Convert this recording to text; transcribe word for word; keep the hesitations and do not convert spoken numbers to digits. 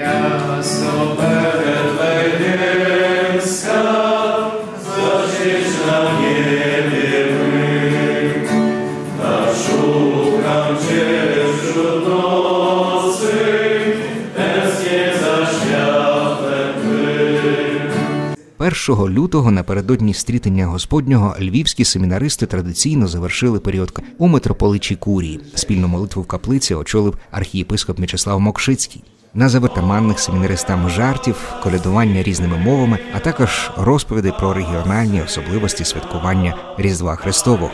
м'ясо перелився, зажиж на небі ми, та шукам через чудоси, десь є за шлях лепи. першого лютого напередодні Стрітення Господнього львівські семінаристи традиційно завершили період у Митрополичі Курії. Спільну молитву в каплиці очолив архієпископ Мечислав Мокшицький. Назви притаманних семінаристам жартів, колядування різними мовами, а також розповіді про регіональні особливості святкування Різдва Христового.